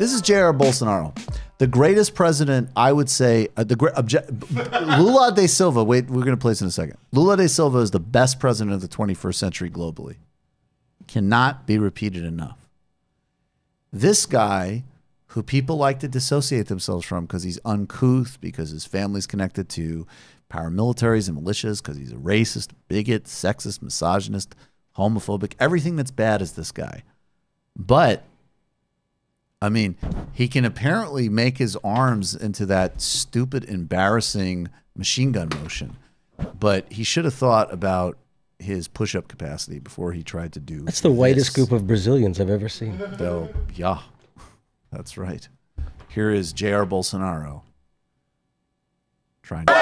This is Jair Bolsonaro, the greatest president, I would say, Lula da Silva. Wait, we're going to play this in a second. Lula da Silva is the best president of the 21st century globally. Cannot be repeated enough. This guy, who people like to dissociate themselves from because he's uncouth, because his family's connected to paramilitaries and militias, because he's a racist, bigot, sexist, misogynist, homophobic, everything that's bad is this guy. But, I mean, he can apparently make his arms into that stupid, embarrassing machine gun motion. But he should have thought about his push-up capacity before he tried to do That's the whitest group of Brazilians I've ever seen. Though, yeah. That's right. Here is Jair Bolsonaro trying to.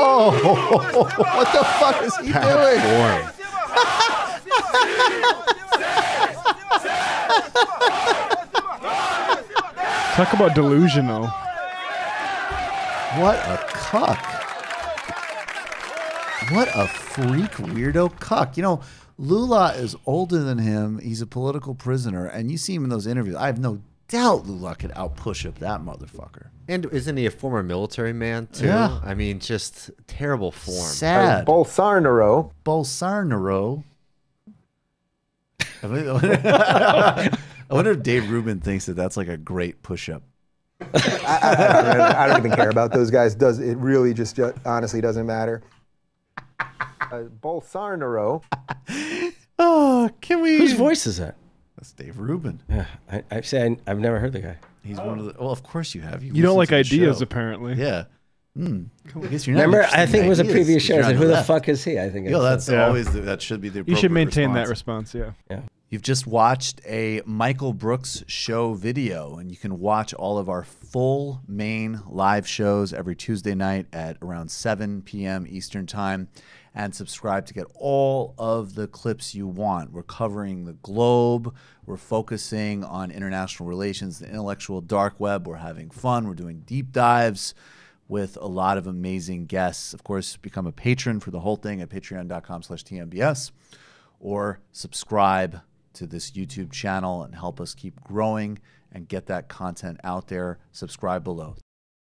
Oh, what the fuck is he doing? Talk about delusional. What a cuck. What a freak weirdo cuck. You know, Lula is older than him. He's a political prisoner. And you see him in those interviews. I have no doubt Lula could out-push up that motherfucker. And isn't he a former military man, too? Yeah. I mean, just terrible form. Sad. Bolsonaro. Bolsonaro. I wonder if Dave Rubin thinks that that's like a great push-up. I don't even care about those guys. It really just honestly doesn't matter. Bolsonaro. Oh, can we? Whose voice is that? That's Dave Rubin. Yeah, I've never heard the guy. He's one of the. Well, of course you have. You don't like ideas, apparently. Yeah. Mm. I guess you're not. Remember, I think it was a previous show. I said, "Who the fuck is he?" I think. Yeah, that's always the, that should be the. You should maintain that response. Yeah. Yeah. You've just watched a Michael Brooks Show video, and you can watch all of our full main live shows every Tuesday night at around 7 p.m. Eastern Time, and subscribe to get all of the clips you want. We're covering the globe. We're focusing on international relations, the intellectual dark web. We're having fun. We're doing deep dives with a lot of amazing guests. Of course, become a patron for the whole thing at patreon.com/TMBS, or subscribe to this YouTube channel and help us keep growing and get that content out there. Subscribe below.